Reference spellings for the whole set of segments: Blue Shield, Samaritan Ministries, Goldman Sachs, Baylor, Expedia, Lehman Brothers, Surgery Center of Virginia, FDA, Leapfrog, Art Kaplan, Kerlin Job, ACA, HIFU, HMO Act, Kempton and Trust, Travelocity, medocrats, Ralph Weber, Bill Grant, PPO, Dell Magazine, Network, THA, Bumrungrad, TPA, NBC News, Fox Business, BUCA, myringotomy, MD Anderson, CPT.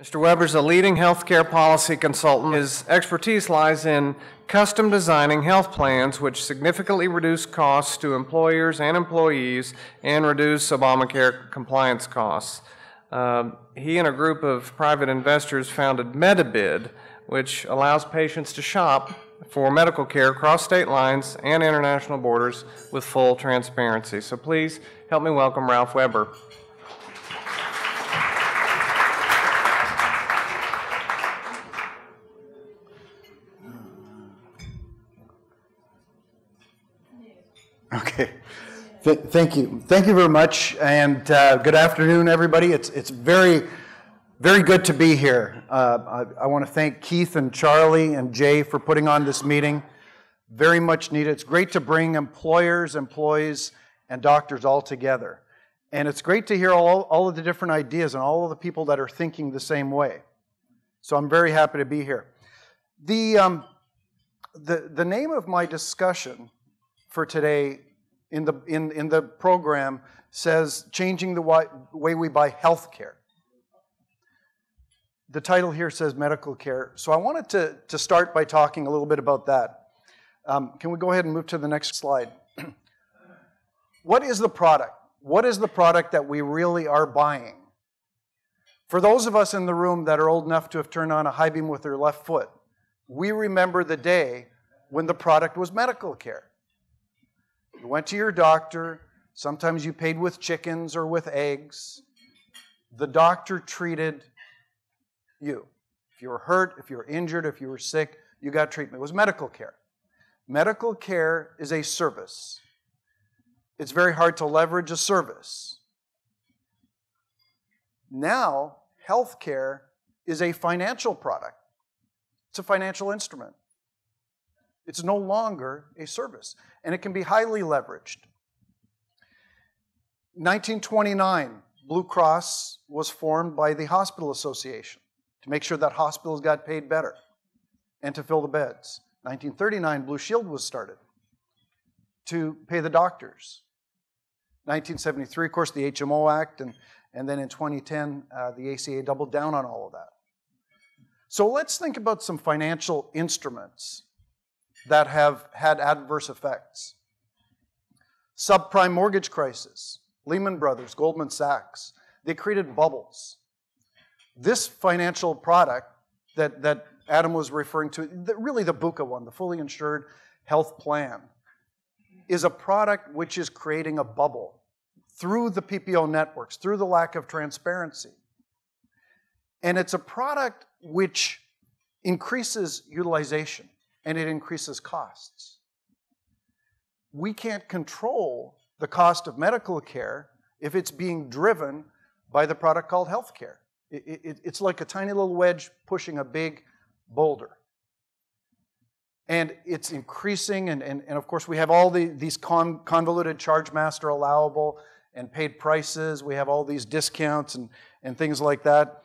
Mr. Weber's a leading healthcare policy consultant. His expertise lies in custom designing health plans which significantly reduce costs to employers and employees and reduce Obamacare compliance costs. He and a group of private investors founded MediBid, which allows patients to shop for medical care across state lines and international borders with full transparency. So please help me welcome Ralph Weber. Okay, thank you very much, and good afternoon, everybody. It's very, very good to be here. I want to thank Keith and Charlie and Jay for putting on this meeting. Very much needed. It's great to bring employers, employees, and doctors all together, and it's great to hear all of the different ideas and all of the people that are thinking the same way. So I'm very happy to be here. The name of my discussion for today in the program says changing the way we buy health care. The title here says medical care, so I wanted to start by talking a little bit about that. Can we go ahead and move to the next slide? What is the product? What is the product that we really are buying? For those of us in the room that are old enough to have turned on a high beam with their left foot, we remember the day when the product was medical care. You went to your doctor, sometimes you paid with chickens or with eggs. The doctor treated you. If you were hurt, if you were injured, if you were sick, you got treatment. It was medical care. Medical care is a service. It's very hard to leverage a service. Now, healthcare is a financial product. It's a financial instrument. It's no longer a service, and it can be highly leveraged. 1929, Blue Cross was formed by the Hospital Association to make sure that hospitals got paid better and to fill the beds. 1939, Blue Shield was started to pay the doctors. 1973, of course, the HMO Act, and then in 2010, the ACA doubled down on all of that. So let's think about some financial instruments that have had adverse effects. Subprime mortgage crisis, Lehman Brothers, Goldman Sachs, they created bubbles. This financial product that Adam was referring to, really the BUCA one, the fully insured health plan, is a product which is creating a bubble through the PPO networks, through the lack of transparency. And it's a product which increases utilization, and it increases costs. We can't control the cost of medical care if it's being driven by the product called healthcare. It's like a tiny little wedge pushing a big boulder. And it's increasing, and of course we have all these convoluted charge master allowable and paid prices. We have all these discounts and things like that.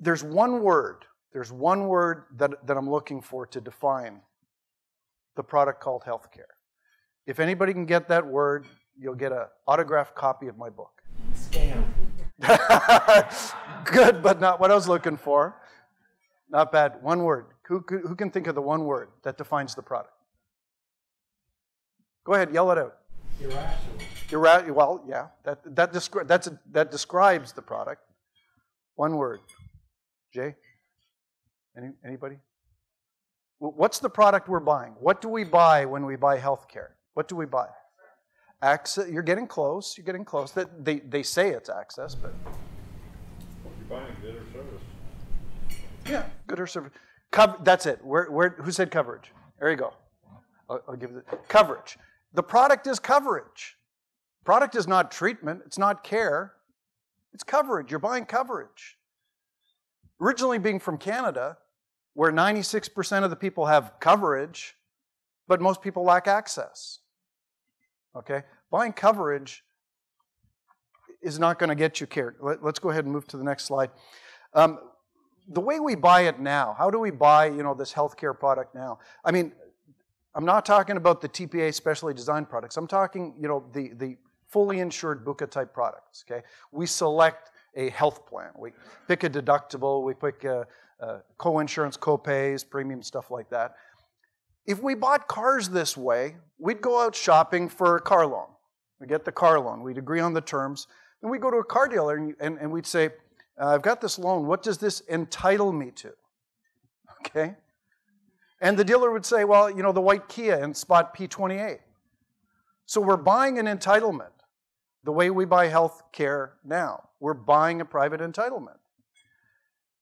There's one word. There's one word that I'm looking for to define the product called healthcare. If anybody can get that word, you'll get an autographed copy of my book. Scam. Good, but not what I was looking for. Not bad. One word. Who can think of the one word that defines the product? Go ahead, yell it out. Irrational. Well, yeah, that describes the product. One word. Jay? Anybody? What's the product we're buying? What do we buy when we buy healthcare? What do we buy? Access. You're getting close. You're getting close. They say it's access, but you're buying good or service. Yeah, good or service. That's it. Who said coverage? There you go. I'll give it coverage. The product is coverage. Product is not treatment. It's not care. It's coverage. You're buying coverage. Originally being from Canada, where 96% of the people have coverage, but most people lack access. Okay? Buying coverage is not going to get you care. Let's go ahead and move to the next slide. The way we buy it now, how do we buy, this healthcare product now? I mean, I'm not talking about the TPA specially designed products. I'm talking, the fully insured BUCA type products. Okay? We select a health plan. We pick a deductible, we pick co-insurance, co-pays, premium, stuff like that. If we bought cars this way, we'd go out shopping for a car loan. We get the car loan, we'd agree on the terms, and we'd go to a car dealer and we'd say, I've got this loan, what does this entitle me to? Okay? And the dealer would say, well, you know, the white Kia in spot P28. So we're buying an entitlement the way we buy health care now. We're buying a private entitlement.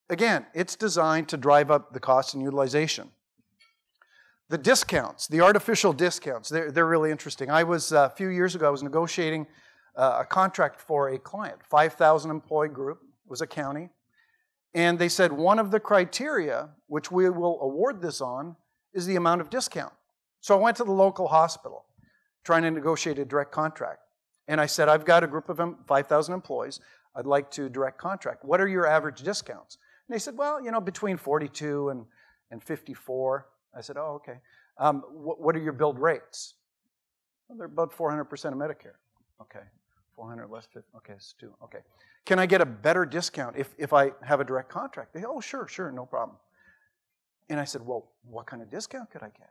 Again, it's designed to drive up the cost and utilization. The discounts, the artificial discounts, they're really interesting. I was, a few years ago, I was negotiating a contract for a client, 5,000 employee group, it was a county, and they said one of the criteria which we will award this on is the amount of discount. So I went to the local hospital trying to negotiate a direct contract, and I said, I've got a group of 5,000 employees, I'd like to direct contract. What are your average discounts? And they said, well, you know, between 42 and 54. I said, oh, okay. What are your billed rates? Well, they're about 400% of Medicare. Okay, 400 less 50, okay, it's 2, okay. Can I get a better discount if I have a direct contract? They, oh, sure, no problem. And I said, well, what kind of discount could I get?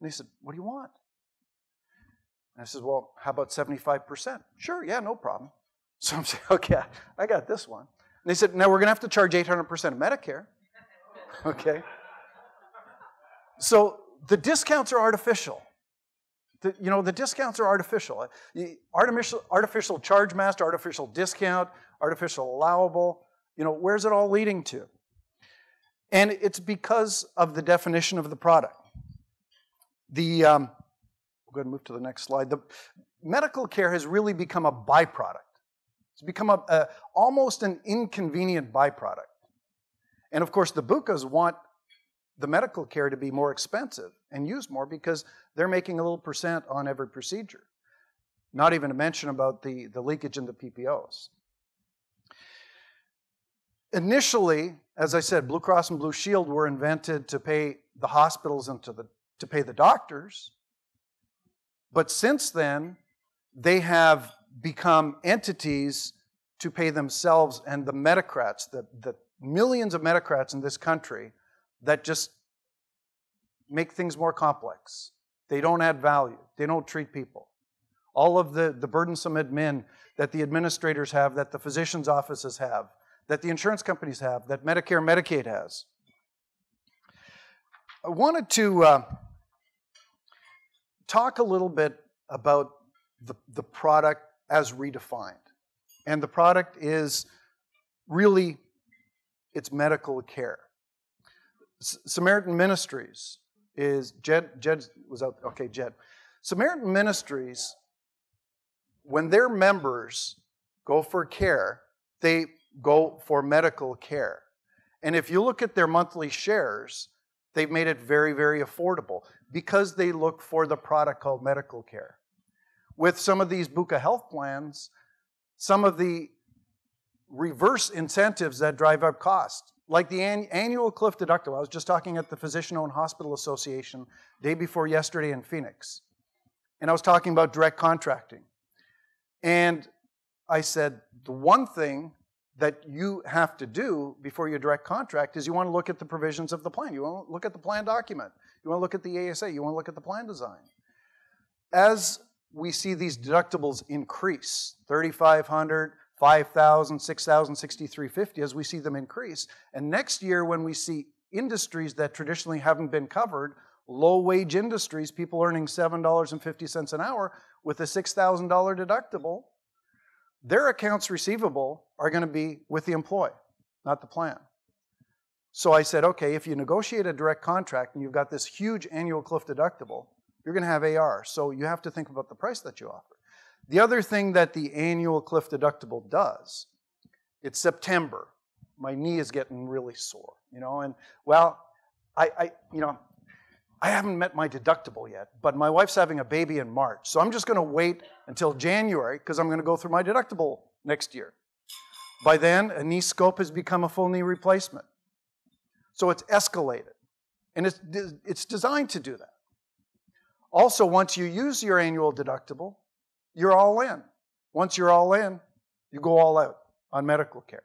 And they said, what do you want? And I said, well, how about 75%? Sure, yeah, no problem. So I'm saying, okay, I got this one. And they said, now we're gonna have to charge 800% of Medicare, okay? So the discounts are artificial. The discounts are artificial. Artificial charge master, artificial discount, artificial allowable. You know, where's it all leading to? And it's because of the definition of the product. We'll go ahead and move to the next slide. The medical care has really become a byproduct. It's become almost an inconvenient byproduct. And of course, the BUCAs want the medical care to be more expensive and used more because they're making a little percent on every procedure. Not even to mention about the leakage in the PPOs. Initially, as I said, Blue Cross and Blue Shield were invented to pay the hospitals and to pay the doctors. But since then, they have become entities to pay themselves and the medocrats, the millions of medocrats in this country that just make things more complex. They don't add value. They don't treat people. All of the burdensome admin that the administrators have, that the physicians' offices have, that the insurance companies have, that Medicare, Medicaid has. I wanted to talk a little bit about the product as redefined. And the product is really, it's medical care. Samaritan Ministries is, Jed was out, okay, Jed. Samaritan Ministries, when their members go for care, they go for medical care. And if you look at their monthly shares, they've made it very, very affordable because they look for the product called medical care. With some of these BUCA health plans, some of the reverse incentives that drive up costs, like the annual cliff deductible. I was just talking at the Physician-Owned Hospital Association day before yesterday in Phoenix. And I was talking about direct contracting. And I said, the one thing that you have to do before you direct contract is you want to look at the provisions of the plan. You want to look at the plan document. You want to look at the ASA. You want to look at the plan design. As we see these deductibles increase, $3,500, $5,000, $6,000, $6,350 as we see them increase. And next year when we see industries that traditionally haven't been covered, low-wage industries, people earning $7.50 an hour with a $6,000 deductible, their accounts receivable are going to be with the employee, not the plan. So I said, okay, if you negotiate a direct contract and you've got this huge annual cliff deductible, you're going to have AR. So you have to think about the price that you offer. The other thing that the annual cliff deductible does, it's September. My knee is getting really sore, you know, and well, I haven't met my deductible yet, but my wife's having a baby in March, so I'm just gonna wait until January because I'm gonna go through my deductible next year. By then, a knee scope has become a full knee replacement. So it's escalated, and it's designed to do that. Also, once you use your annual deductible, you're all in. Once you're all in, you go all out. on medical care.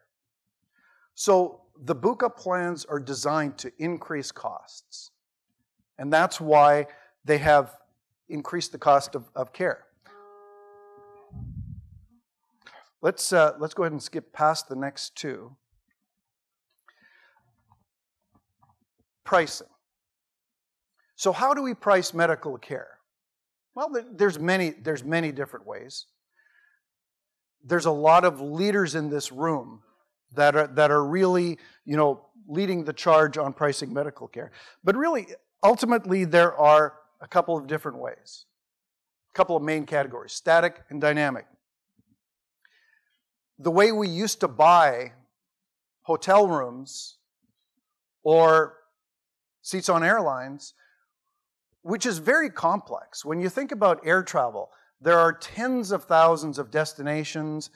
So the BUCA plans are designed to increase costs. And that's why they have increased the cost of care. Let's go ahead and skip past the next two. Pricing. So how do we price medical care? Well, there's many different ways. There's a lot of leaders in this room that are really, you know, leading the charge on pricing medical care. But really, ultimately, there are a couple of different ways, a couple of main categories, static and dynamic. The way we used to buy hotel rooms or seats on airlines, which is very complex. When you think about air travel, there are tens of thousands of destinations,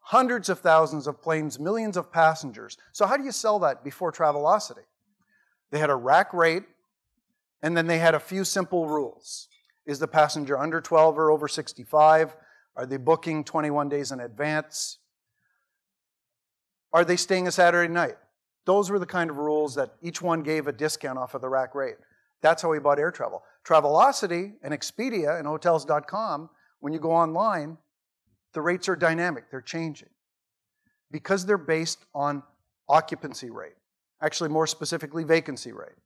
hundreds of thousands of planes, millions of passengers. So how do you sell that before Travelocity? They had a rack rate, and then they had a few simple rules. Is the passenger under 12 or over 65? Are they booking 21 days in advance? Are they staying a Saturday night? Those were the kind of rules that each one gave a discount off of the rack rate. That's how we bought air travel. Travelocity and Expedia and hotels.com, when you go online, the rates are dynamic, they're changing, because they're based on occupancy rate, actually more specifically vacancy rate,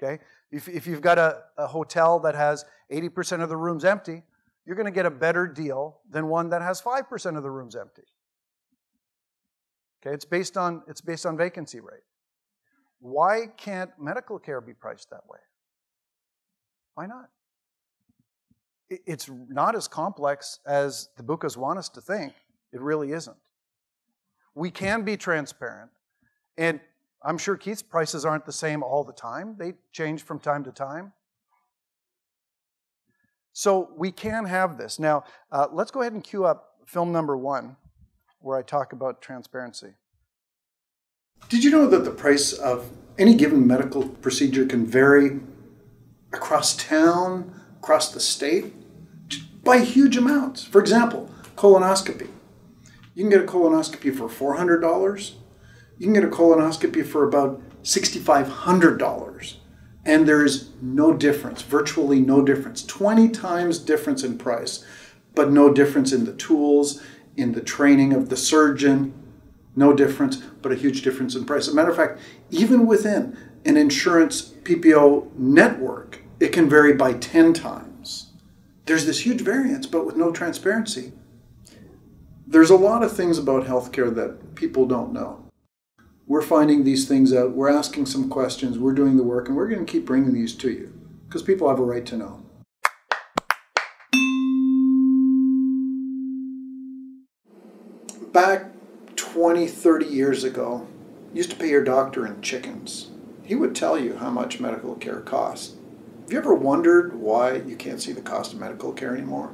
okay? If you've got a hotel that has 80% of the rooms empty, you're gonna get a better deal than one that has 5% of the rooms empty. Okay, it's based on vacancy rate. Why can't medical care be priced that way? Why not? It's not as complex as the BUCAs want us to think. It really isn't. We can be transparent, and I'm sure Keith's prices aren't the same all the time. They change from time to time. So we can have this. Now, let's go ahead and cue up film number one, where I talk about transparency. Did you know that the price of any given medical procedure can vary across town, across the state, by huge amounts? For example, colonoscopy. You can get a colonoscopy for $400. You can get a colonoscopy for about $6,500. And there is no difference, virtually no difference. 20 times difference in price, but no difference in the tools, in the training of the surgeon. No difference, but a huge difference in price. As a matter of fact, even within an insurance PPO network, it can vary by 10 times. There's this huge variance, but with no transparency. There's a lot of things about healthcare that people don't know. We're finding these things out, we're asking some questions, we're doing the work, and we're going to keep bringing these to you, because people have a right to know. Back 20, 30 years ago, you used to pay your doctor in chickens. He would tell you how much medical care costs. Have you ever wondered why you can't see the cost of medical care anymore?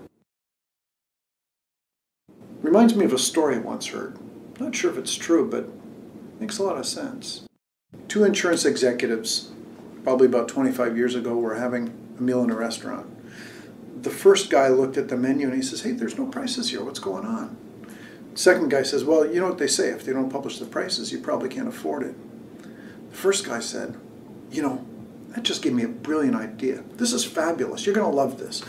Reminds me of a story I once heard. I'm not sure if it's true, but it makes a lot of sense. Two insurance executives, probably about 25 years ago, were having a meal in a restaurant. The first guy looked at the menu and he says, "Hey, there's no prices here, what's going on?" The second guy says, "Well, you know what they say, if they don't publish the prices, you probably can't afford it." The first guy said, "You know, that just gave me a brilliant idea. This is fabulous. You're going to love this.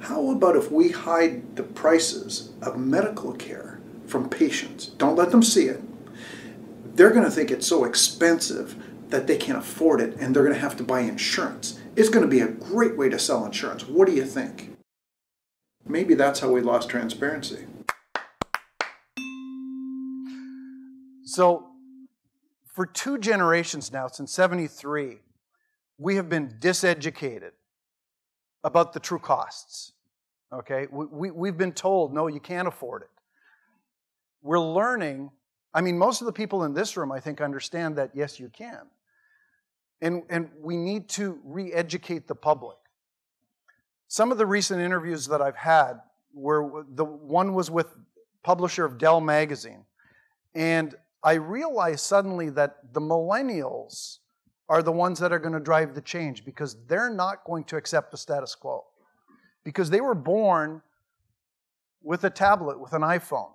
How about if we hide the prices of medical care from patients? Don't let them see it. They're going to think it's so expensive that they can't afford it, and they're going to have to buy insurance. It's going to be a great way to sell insurance. What do you think?" Maybe that's how we lost transparency. So for two generations now, since '73, we have been diseducated about the true costs, okay? We've been told, no, you can't afford it. We're learning, I mean, most of the people in this room, I think, understand that, yes, you can. And we need to re-educate the public. Some of the recent interviews that I've had were, the one was with publisher of Dell Magazine, and I realized suddenly that the millennials are the ones that are going to drive the change, because they're not going to accept the status quo. Because they were born with a tablet, with an iPhone.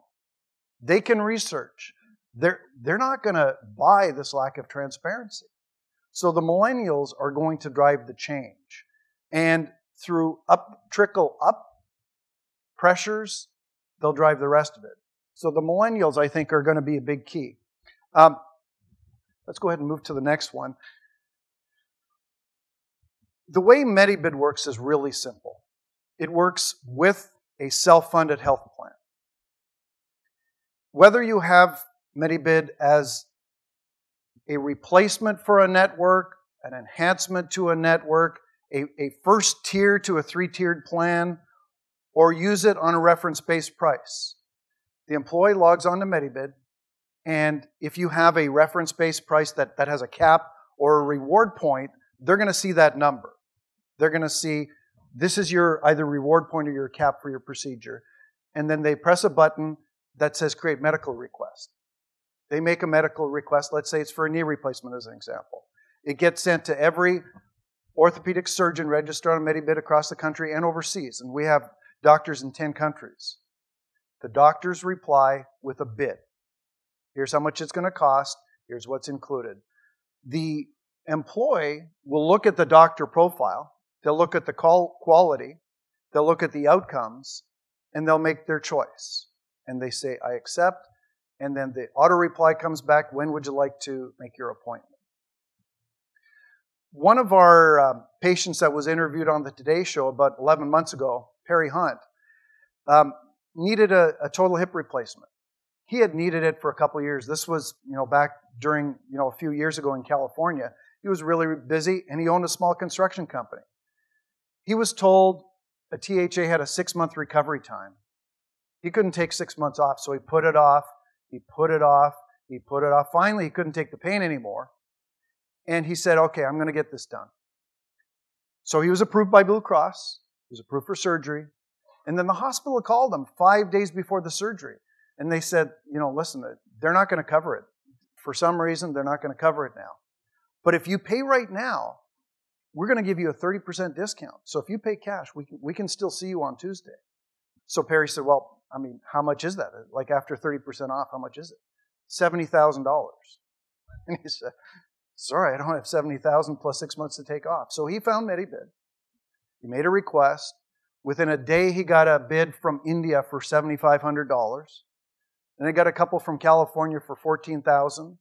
They can research. They're not going to buy this lack of transparency. So the millennials are going to drive the change. And through trickle-up pressures, they'll drive the rest of it. So the millennials, I think, are going to be a big key. Let's go ahead and move to the next one. The way MediBid works is really simple. It works with a self-funded health plan. Whether you have MediBid as a replacement for a network, an enhancement to a network, a first tier to a three-tiered plan, or use it on a reference-based price. The employee logs on to MediBid, and if you have a reference-based price that has a cap or a reward point, they're going to see that number. They're going to see, this is your either reward point or your cap for your procedure. And then they press a button that says create medical request. They make a medical request. Let's say it's for a knee replacement as an example. It gets sent to every orthopedic surgeon registered on MediBid across the country and overseas. And we have doctors in 10 countries. The doctors reply with a bid. Here's how much it's going to cost. Here's what's included. The employee will look at the doctor profile. They'll look at the quality. They'll look at the outcomes. And they'll make their choice. And they say, I accept. And then the auto reply comes back, when would you like to make your appointment? One of our patients that was interviewed on the Today Show about 11 months ago, Perry Hunt, needed a total hip replacement. He had needed it for a couple of years. This was, back during, a few years ago in California. He was really busy, and he owned a small construction company. He was told a THA had a 6-month recovery time. He couldn't take 6 months off, so he put it off. Finally, he couldn't take the pain anymore. And he said, okay, I'm going to get this done. So he was approved by Blue Cross. He was approved for surgery. And then the hospital called him 5 days before the surgery. And they said, listen, they're not going to cover it. For some reason, they're not going to cover it now. But if you pay right now, we're going to give you a 30% discount. So if you pay cash, we can still see you on Tuesday. So Perry said, well, how much is that? Like after 30% off, how much is it? $70,000. And he said, sorry, I don't have $70,000 plus 6 months to take off. So he found MediBid. He made a request. Within a day, he got a bid from India for $7,500. And I got a couple from California for $14,000.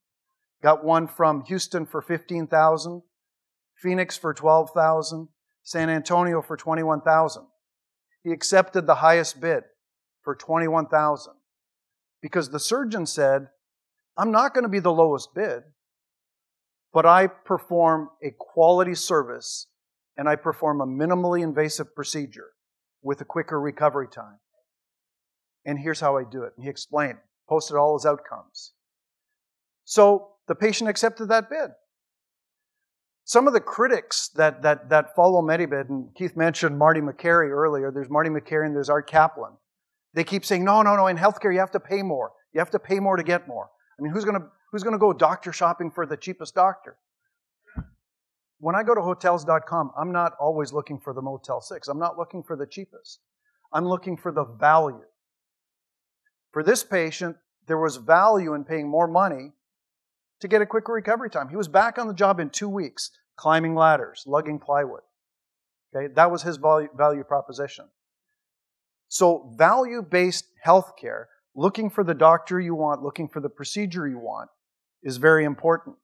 Got one from Houston for $15,000. Phoenix for $12,000. San Antonio for $21,000. He accepted the highest bid for $21,000. Because the surgeon said, I'm not going to be the lowest bid, but I perform a quality service and I perform a minimally invasive procedure with a quicker recovery time. And here's how I do it. And he explained, posted all his outcomes. So the patient accepted that bid. Some of the critics that follow MediBid, and Keith mentioned Marty Makary earlier, there's Marty Makary and there's Art Kaplan. They keep saying, no, in healthcare you have to pay more. You have to pay more to get more. Who's going to go doctor shopping for the cheapest doctor? When I go to hotels.com, I'm not always looking for the Motel 6. I'm not looking for the cheapest. I'm looking for the value. For this patient, there was value in paying more money to get a quicker recovery time. He was back on the job in 2 weeks, climbing ladders, lugging plywood. Okay, that was his value proposition. So value-based healthcare, looking for the doctor you want, looking for the procedure you want, is very important.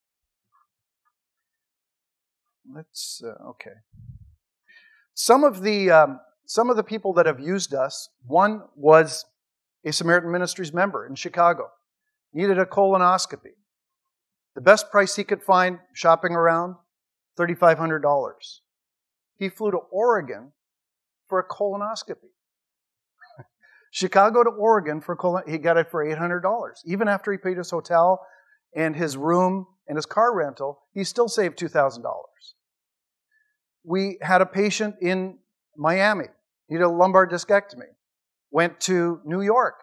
Let's okay. Some of the people that have used us. One was a Samaritan Ministries member in Chicago, needed a colonoscopy. The best price he could find shopping around, $3,500. He flew to Oregon for a colonoscopy. Chicago to Oregon for he got it for $800. Even after he paid his hotel and his room and his car rental, he still saved $2,000. We had a patient in Miami, needed a lumbar discectomy. Went to New York,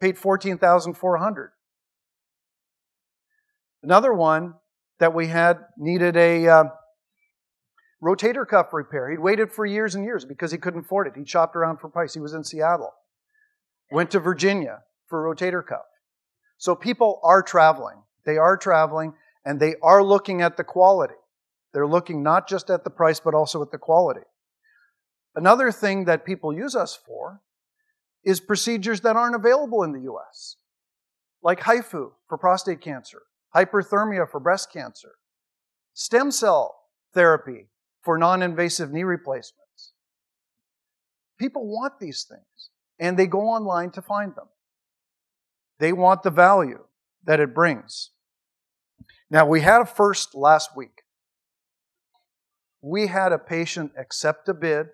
paid $14,400. Another one that we had needed a rotator cuff repair. He'd waited for years and years because he couldn't afford it. He shopped around for price. He was in Seattle. Went to Virginia, for rotator cuff. So people are traveling. They are traveling, and they are looking at the quality. They're looking not just at the price, but also at the quality. Another thing that people use us for is procedures that aren't available in the U.S., like HIFU for prostate cancer, hyperthermia for breast cancer, stem cell therapy for non-invasive knee replacements. People want these things, and they go online to find them. They want the value that it brings. Now, we had a first last week. We had a patient accept a bid.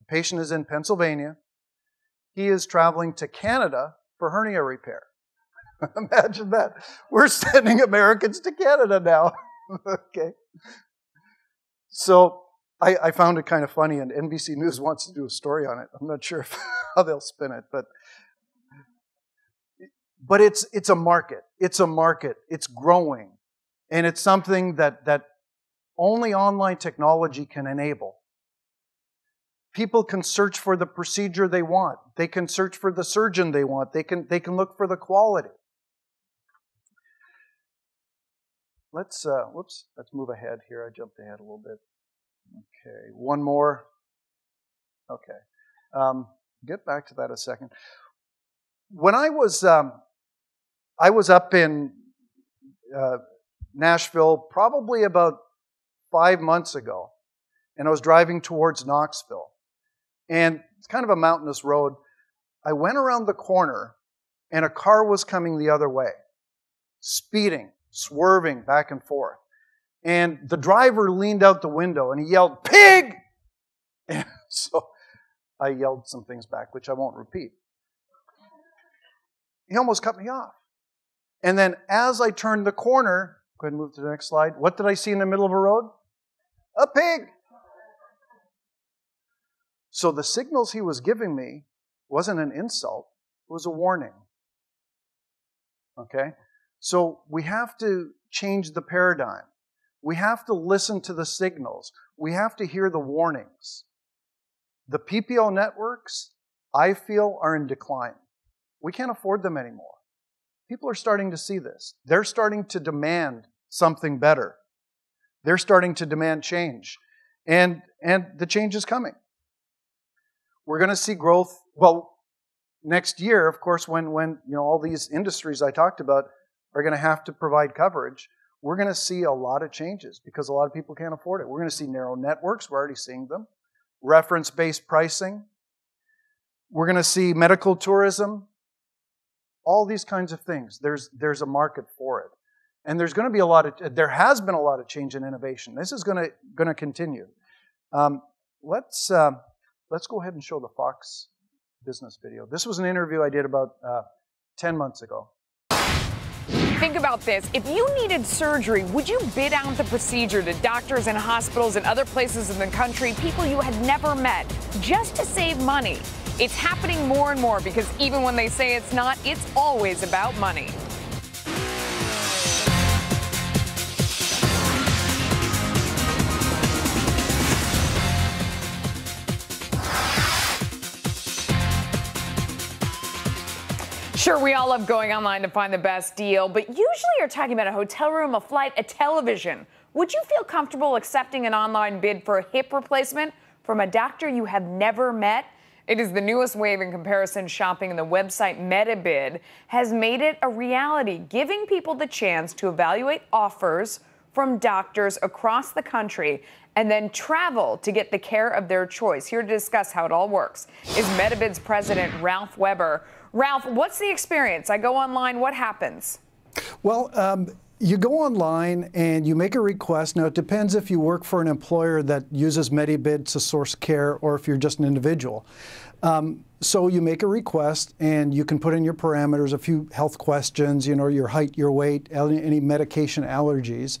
The patient is in Pennsylvania. He is traveling to Canada for hernia repair. Imagine that. We're sending Americans to Canada now. Okay. So I found it kind of funny, and NBC News wants to do a story on it. I'm not sure how they'll spin it, but it's a market. It's a market. It's growing. And it's something that only online technology can enable. People can search for the procedure they want. They can search for the surgeon they want. They can look for the quality. Let's move ahead here. I jumped ahead a little bit. Okay, one more. Okay, get back to that a second. When I was up in Nashville probably about 5 months ago, and I was driving towards Knoxville. And it's kind of a mountainous road. I went around the corner, and a car was coming the other way, speeding, swerving back and forth. And the driver leaned out the window, and he yelled, "Pig!" And so I yelled some things back, which I won't repeat. He almost cut me off. And then as I turned the corner, go ahead and move to the next slide, what did I see in the middle of a road? A pig! So the signals he was giving me wasn't an insult, it was a warning. Okay? So we have to change the paradigm. We have to listen to the signals. We have to hear the warnings. The PPO networks, I feel, are in decline. We can't afford them anymore. People are starting to see this. They're starting to demand something better. They're starting to demand change. And the change is coming. We're going to see growth, well, next year, of course, when you know all these industries I talked about are going to have to provide coverage, we're going to see a lot of changes because a lot of people can't afford it. We're going to see narrow networks. We're already seeing them. Reference-based pricing. We're going to see medical tourism. All these kinds of things. There's a market for it. And there's going to be there has been a lot of change and innovation. This is going to continue. Let's go ahead and show the Fox Business video. This was an interview I did about 10 months ago. Think about this. If you needed surgery, would you bid out the procedure to doctors and hospitals and other places in the country, people you had never met, just to save money? It's happening more and more because even when they say it's not, it's always about money. Sure, we all love going online to find the best deal, but usually you're talking about a hotel room, a flight, a television. Would you feel comfortable accepting an online bid for a hip replacement from a doctor you have never met? It is the newest wave in comparison shopping, and the website MediBid has made it a reality, giving people the chance to evaluate offers from doctors across the country and then travel to get the care of their choice. Here to discuss how it all works is MediBid's president, Ralph Weber. Ralph, what's the experience? I go online, what happens? Well, you go online and you make a request. Now, it depends if you work for an employer that uses MediBid to source care or if you're just an individual. So you make a request and you can put in your parameters, a few health questions, you know, your height, your weight, any medication allergies.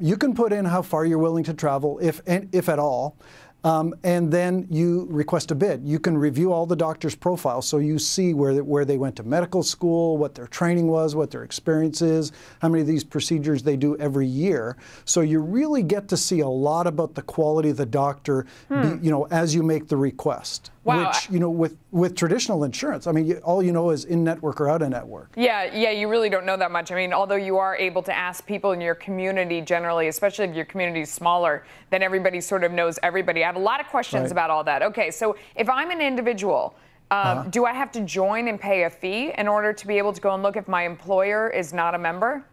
You can put in how far you're willing to travel, if at all. And then you request a bid. You can review all the doctors' profiles, so you see where they went to medical school, what their training was, what their experience is, how many of these procedures they do every year. So you really get to see a lot about the quality of the doctor, you know, as you make the request. Wow. Which, you know, with traditional insurance, I mean, all you know is in-network or out-of-network. Yeah, you really don't know that much. I mean, although you are able to ask people in your community generally, especially if your community is smaller, then everybody sort of knows everybody. I have a lot of questions about all that. Okay, so if I'm an individual, do I have to join and pay a fee in order to be able to go and look if my employer is not a member?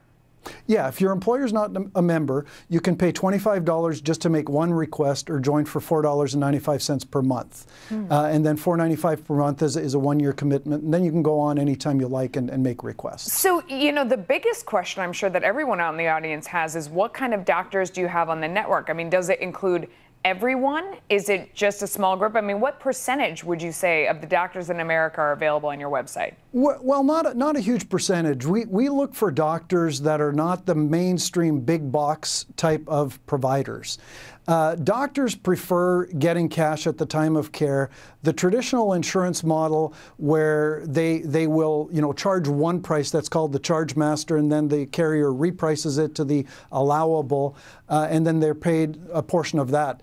Yeah, if your employer's not a member, you can pay $25 just to make one request or join for $4.95 per month. And then $4.95 per month is a one-year commitment, and then you can go on anytime you like and make requests. So, you know, the biggest question I'm sure that everyone out in the audience has is what kind of doctors do you have on the network? I mean, does it include everyone? Is it just a small group? I mean, what percentage would you say of the doctors in America are available on your website? Well, not a huge percentage. We look for doctors that are not the mainstream big box type of providers. Doctors prefer getting cash at the time of care. The traditional insurance model where they will, you know, charge one price, that's called the charge master, and then the carrier reprices it to the allowable, and then they're paid a portion of that.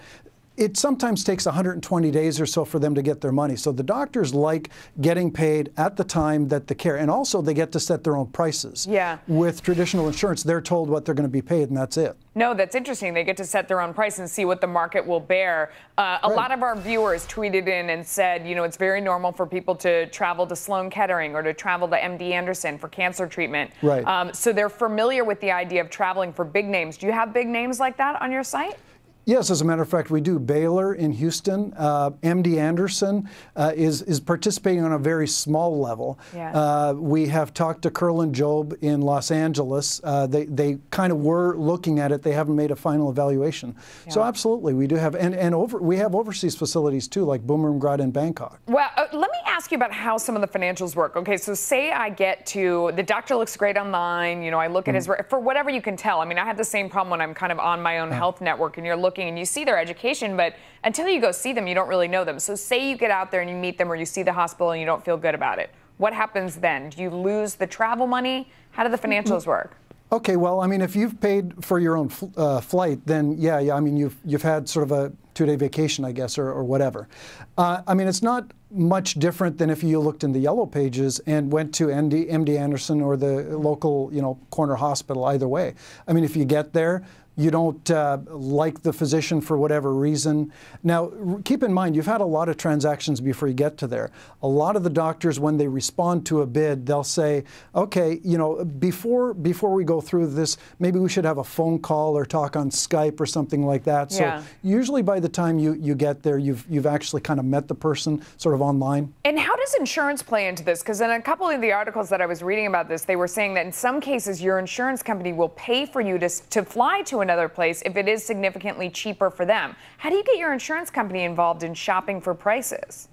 It sometimes takes 120 days or so for them to get their money. So the doctors like getting paid at the time that the care, and also they get to set their own prices. Yeah. With traditional insurance, they're told what they're going to be paid, and that's it. No, that's interesting. They get to set their own price and see what the market will bear. A lot of our viewers tweeted in and said, you know, it's very normal for people to travel to Sloan Kettering or to travel to MD Anderson for cancer treatment. Right. So they're familiar with the idea of traveling for big names. Do you have big names like that on your site? Yes, as a matter of fact, we do. Baylor in Houston, MD Anderson is participating on a very small level. Yeah. We have talked to Kerlin Job in Los Angeles. They kind of were looking at it. They haven't made a final evaluation. Yeah. So absolutely, we do have, we have overseas facilities too, like Bumrungrad and Bangkok. Well, let me ask you about how some of the financials work. Okay, so say I get to, the doctor looks great online, you know, I look at his, for whatever you can tell. I mean, I have the same problem when I'm kind of on my own health network and you're looking and you see their education, but until you go see them, you don't really know them. So say you get out there and you meet them or you see the hospital and you don't feel good about it. What happens then? Do you lose the travel money? How do the financials work? Okay, well, I mean, if you've paid for your own flight, then yeah, I mean, you've had sort of a two-day vacation, I guess, or whatever. I mean, it's not much different than if you looked in the yellow pages and went to MD Anderson or the local, you know, corner hospital, either way. I mean, if you get there, you don't like the physician for whatever reason. Now, keep in mind, you've had a lot of transactions before you get to there. A lot of the doctors, when they respond to a bid, they'll say, okay, you know, before we go through this, maybe we should have a phone call or talk on Skype or something like that. Yeah. So usually by the time you get there, you've actually kind of met the person sort of online. And how does insurance play into this? Because in a couple of the articles that I was reading about this, they were saying that in some cases, your insurance company will pay for you to fly to another place if it is significantly cheaper for them. How do you get your insurance company involved in shopping for prices?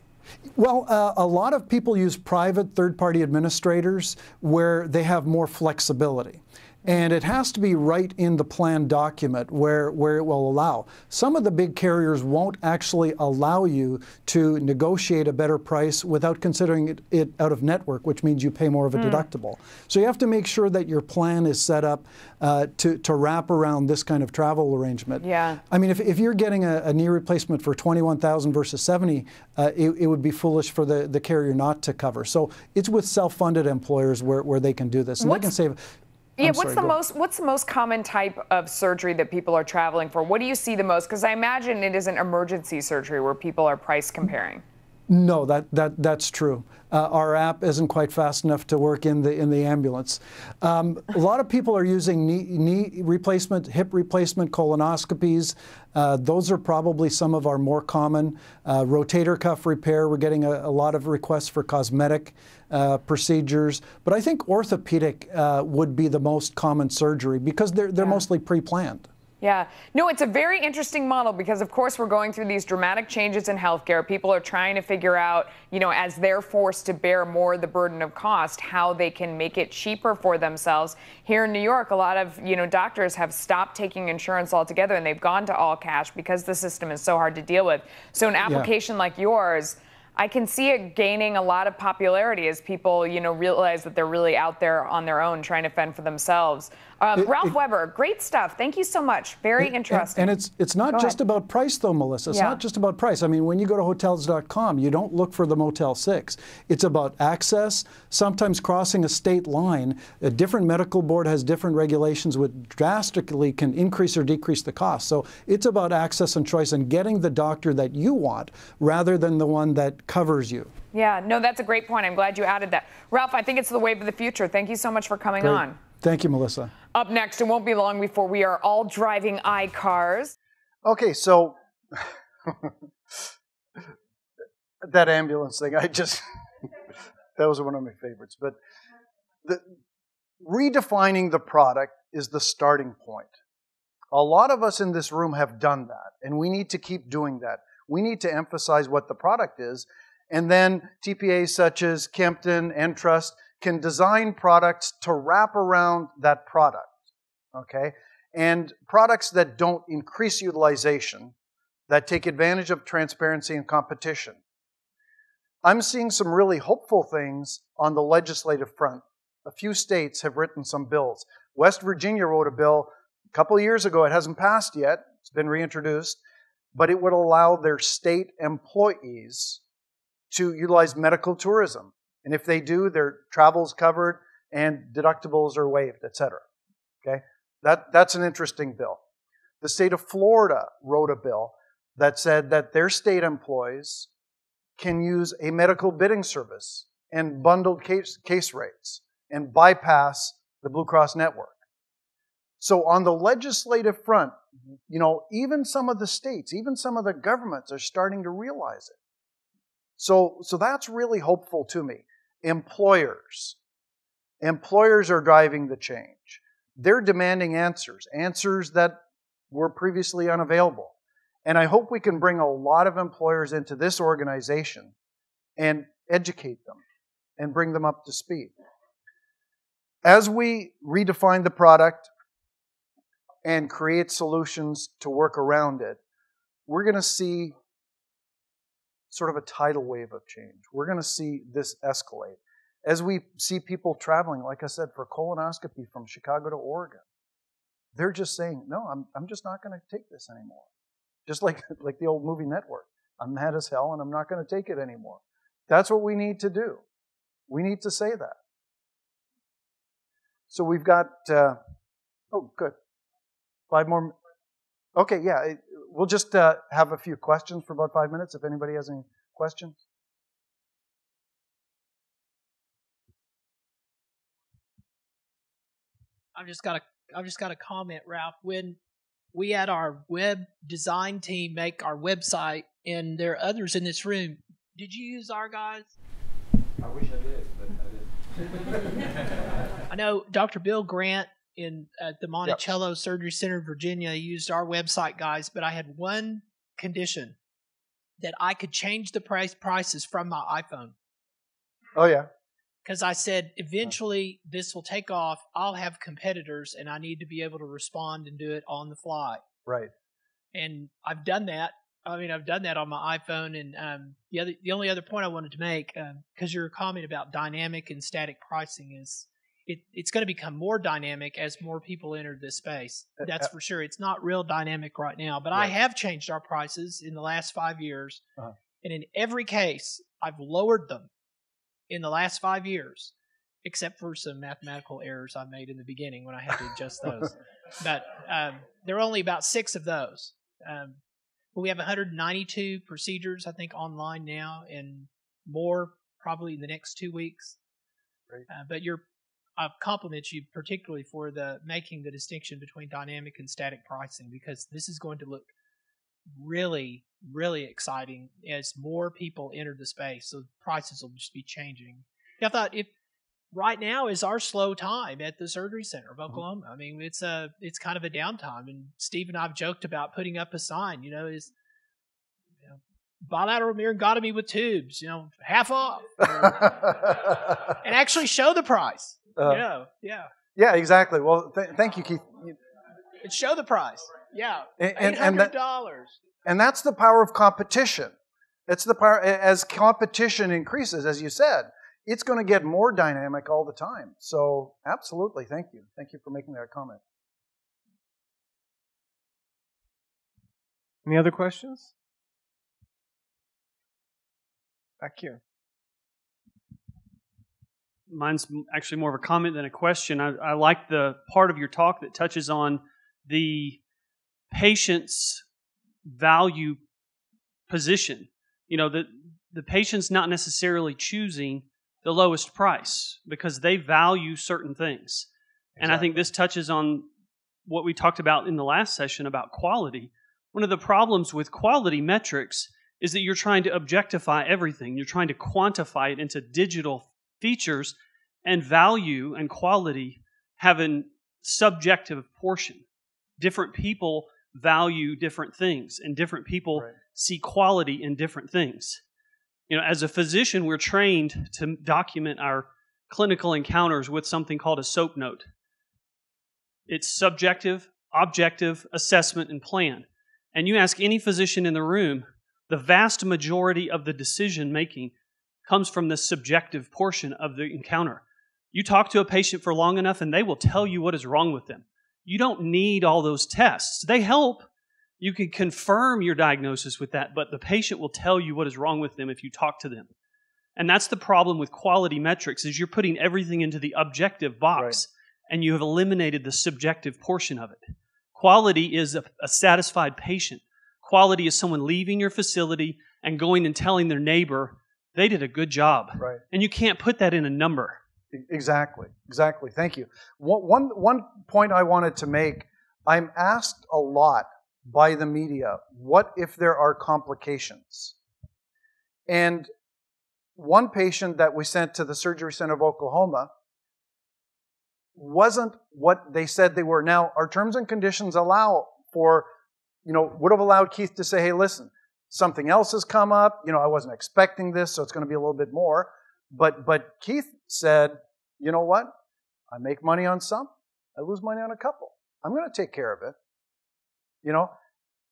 Well, a lot of people use private third-party administrators where they have more flexibility. And it has to be right in the plan document where it will allow. Some of the big carriers won't actually allow you to negotiate a better price without considering it out of network, which means you pay more of a deductible. So you have to make sure that your plan is set up to wrap around this kind of travel arrangement. Yeah. I mean, if you're getting a knee replacement for $21,000 versus $70,000, it would be foolish for the carrier not to cover. So it's with self-funded employers where they can do this. And they can save. Yeah, what's the most common type of surgery that people are traveling for? What do you see the most? Because I imagine it isn't emergency surgery where people are price comparing. No, that's true. Our app isn't quite fast enough to work in the ambulance. A lot of people are using knee replacement, hip replacement, colonoscopies. Those are probably some of our more common. Rotator cuff repair, we're getting a lot of requests for cosmetic procedures. But I think orthopedic would be the most common surgery because they're mostly pre-planned. Yeah. No, it's a very interesting model because, of course, we're going through these dramatic changes in healthcare. People are trying to figure out, you know, as they're forced to bear more of the burden of cost, how they can make it cheaper for themselves. Here in New York, a lot of, you know, doctors have stopped taking insurance altogether and they've gone to all cash because the system is so hard to deal with. So an application like yours, I can see it gaining a lot of popularity as people, you know, realize that they're really out there on their own trying to fend for themselves. Ralph Weber, great stuff. Thank you so much. Very interesting. And it's not just about price, though, Melissa. It's not just about price. I mean, when you go to hotels.com, you don't look for the Motel 6. It's about access, sometimes crossing a state line. A different medical board has different regulations which drastically can increase or decrease the cost. So it's about access and choice and getting the doctor that you want rather than the one that covers you. Yeah, no, that's a great point. I'm glad you added that. Ralph, I think it's the wave of the future. Thank you so much for coming on. Thank you, Melissa. Up next, it won't be long before we are all driving iCars. Okay, so that ambulance thing, I just, that was one of my favorites. But redefining the product is the starting point. A lot of us in this room have done that, and we need to keep doing that. We need to emphasize what the product is, and then TPAs such as Kempton and Trust can design products to wrap around that product, okay? And products that don't increase utilization, that take advantage of transparency and competition. I'm seeing some really hopeful things on the legislative front. A few states have written some bills. West Virginia wrote a bill a couple of years ago. It hasn't passed yet. It's been reintroduced. But it would allow their state employees to utilize medical tourism. And if they do, their travel's covered and deductibles are waived, etc. Okay? That's an interesting bill. The state of Florida wrote a bill that said that their state employees can use a medical bidding service and bundled case rates and bypass the Blue Cross network. So on the legislative front, you know, even some of the states, even some of the governments are starting to realize it. So that's really hopeful to me. Employers. Employers are driving the change. They're demanding answers, answers that were previously unavailable. And I hope we can bring a lot of employers into this organization and educate them and bring them up to speed. As we redefine the product and create solutions to work around it, we're going to see sort of a tidal wave of change. We're going to see this escalate. As we see people traveling, like I said, for colonoscopy from Chicago to Oregon, they're just saying, no, I'm just not going to take this anymore. Just like the old movie Network. I'm mad as hell and I'm not going to take it anymore. That's what we need to do. We need to say that. So we've got, oh, good. 5 more. Okay, yeah. We'll just have a few questions for about 5 minutes, if anybody has any questions. I've just got a comment, Ralph. When we had our web design team make our website, and there are others in this room, did you use our guys? I wish I did, but I didn't. I know Dr. Bill Grant at the Monticello Surgery Center of Virginia used our website guys, but I had one condition, that I could change the prices from my iPhone. Oh, yeah. Because I said, eventually this will take off, I'll have competitors, and I need to be able to respond and do it on the fly. Right. And I've done that. I mean, I've done that on my iPhone, and the only other point I wanted to make, because your comment about dynamic and static pricing is, it's going to become more dynamic as more people enter this space. That's for sure. It's not real dynamic right now, but I have changed our prices in the last 5 years. And in every case, I've lowered them in the last 5 years, except for some mathematical errors I made in the beginning when I had to adjust those. But there are only about 6 of those. We have 192 procedures, I think, online now, and more probably in the next 2 weeks. But I compliment you particularly for making the distinction between dynamic and static pricing, because this is going to look really, really exciting as more people enter the space. So prices will just be changing. I thought if right now is our slow time at the Surgery Center of Oklahoma. I mean, it's kind of a downtime, and Steve and I've joked about putting up a sign, you know, bilateral myringotomy with tubes, half off, and actually show the price. Yeah, exactly. Well, thank you, Keith. Show the price. Yeah, $800. And that's the power of competition. It's the power, as competition increases, as you said, it's going to get more dynamic all the time. So absolutely, thank you. Thank you for making that comment. Any other questions? Back here. Mine's actually more of a comment than a question. I like the part of your talk that touches on the patient's value position. You know, the patient's not necessarily choosing the lowest price because they value certain things. Exactly. And I think this touches on what we talked about in the last session about quality. One of the problems with quality metrics is that you're trying to objectify everything. You're trying to quantify it into digital features, and value and quality have a subjective portion. Different people value different things, and different people see quality in different things. You know, as a physician, we're trained to document our clinical encounters with something called a SOAP note. It's subjective, objective, assessment, and plan. And you ask any physician in the room, the vast majority of the decision-making comes from the subjective portion of the encounter. You talk to a patient for long enough and they will tell you what is wrong with them. You don't need all those tests. They help. You can confirm your diagnosis with that, but the patient will tell you what is wrong with them if you talk to them. And that's the problem with quality metrics, is you're putting everything into the objective box, and you have eliminated the subjective portion of it. Quality is a satisfied patient. Quality is someone leaving your facility and going and telling their neighbor, they did a good job. Right. And you can't put that in a number. Exactly. Exactly. Thank you. One point I wanted to make, I'm asked a lot by the media, what if there are complications? And one patient that we sent to the Surgery Center of Oklahoma wasn't what they said they were. Now, our terms and conditions allow for, would have allowed Keith to say, hey, listen, something else has come up. I wasn't expecting this, so it's going to be a little bit more. But Keith said, you know what? I make money on some, I lose money on a couple. I'm going to take care of it.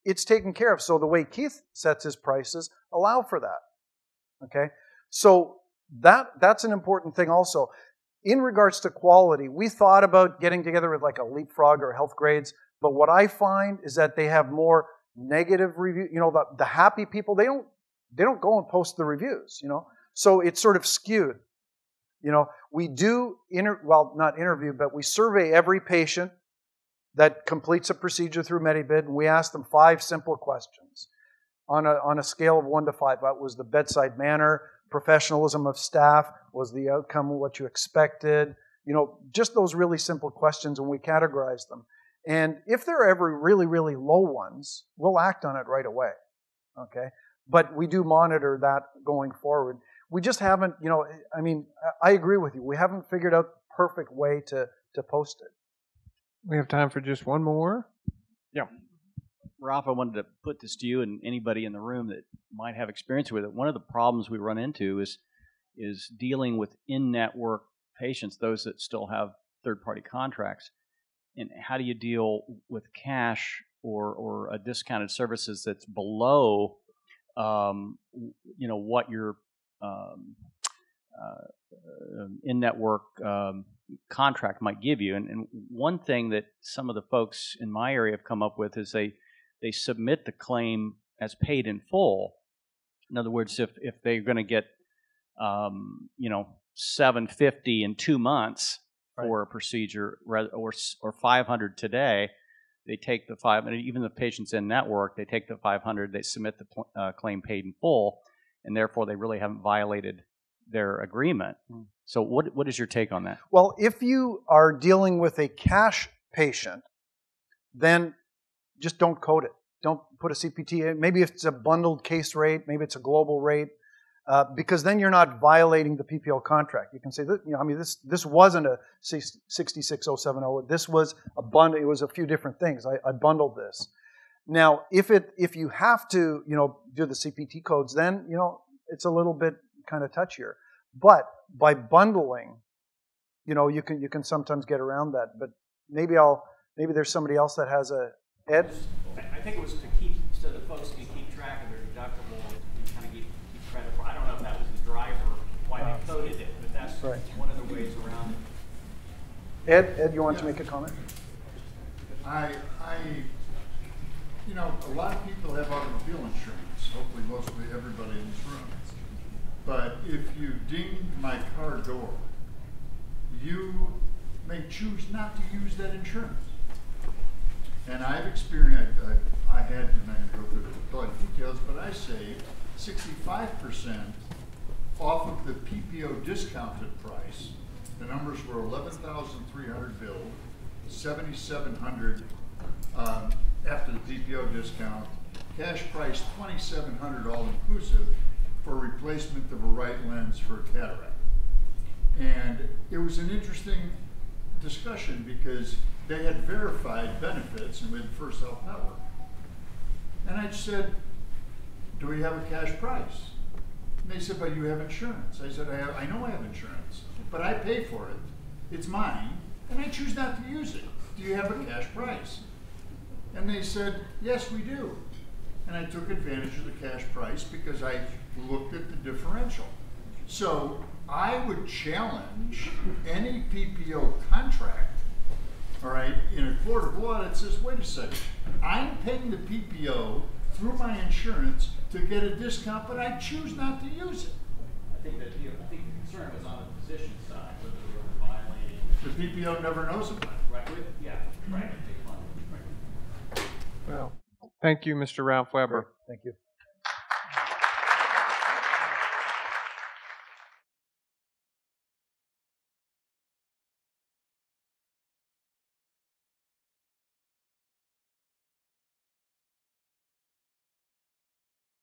It's taken care of. So the way Keith sets his prices allow for that. Okay? So that's an important thing also. In regards to quality, we thought about getting together with like a Leapfrog or Health Grades, but what I find is that they have more negative review. The happy people, they don't go and post the reviews, So it's sort of skewed. We do, not interview, but we survey every patient that completes a procedure through MediBid, and we ask them 5 simple questions on a scale of 1 to 5. What was the bedside manner, professionalism of staff, was the outcome what you expected? Just those really simple questions, and we categorize them. And if there are ever really, really low ones, we'll act on it right away, okay? But we do monitor that going forward. We just haven't, I agree with you. We haven't figured out the perfect way to post it. We have time for just one more. Yeah. Ralph, I wanted to put this to you and anybody in the room that might have experience with it. One of the problems we run into is dealing with in-network patients, those that still have third-party contracts. And how do you deal with cash or a discounted services that's below, what your in-network contract might give you? And one thing that some of the folks in my area have come up with is they submit the claim as paid in full. In other words, if they're going to get $750 in 2 months for a procedure or $500 today, they take the $500. Even the patient's in network, they take the $500. They submit the claim paid in full, and therefore they really haven't violated their agreement. So what is your take on that? Well, if you are dealing with a cash patient, then just don't code it. Don't put a CPT in. Maybe if it's a bundled case rate, maybe it's a global rate. because then you're not violating the PPO contract. You can say, that, you know, I mean, this wasn't a 66070. This was a bundle. It was a few different things. I bundled this. Now, if you have to, you know, do the CPT codes, then you know it's a little bit kind of touchier. But by bundling, you know, you can sometimes get around that. But maybe there's somebody else that has a Ed. I think it was to keep so the folks can keep track of their deductible and kind of keep credit for. I don't know if that was the driver why they coded it, but that's right. One of the ways around it. Ed, you want to make a comment? You know, a lot of people have automobile insurance, hopefully mostly everybody in this room. But if you ding my car door, you may choose not to use that insurance. And I've experienced, I had, and I go through the blood details, but I saved 65% off of the PPO discounted price. The numbers were 11,300 billed, 7,700 after the PPO discount, cash price $2,700 all inclusive for replacement of a right lens for a cataract. And it was an interesting discussion because they had verified benefits and we had First Health Network. And I said, do we have a cash price? And they said, but you have insurance. I said, I know I have insurance, but I pay for it. It's mine, and I choose not to use it. Do you have a cash price? And they said, yes, we do. And I took advantage of the cash price because I looked at the differential. So I would challenge any PPO contract, all right, in a court of law that says, wait a second, I'm paying the PPO through my insurance to get a discount, but I choose not to use it. I think the concern was on the physician side, whether they were violating. The PPO never knows about it. Right, yeah, right. Well, thank you, Mr. Ralph Weber. Sure. Thank you.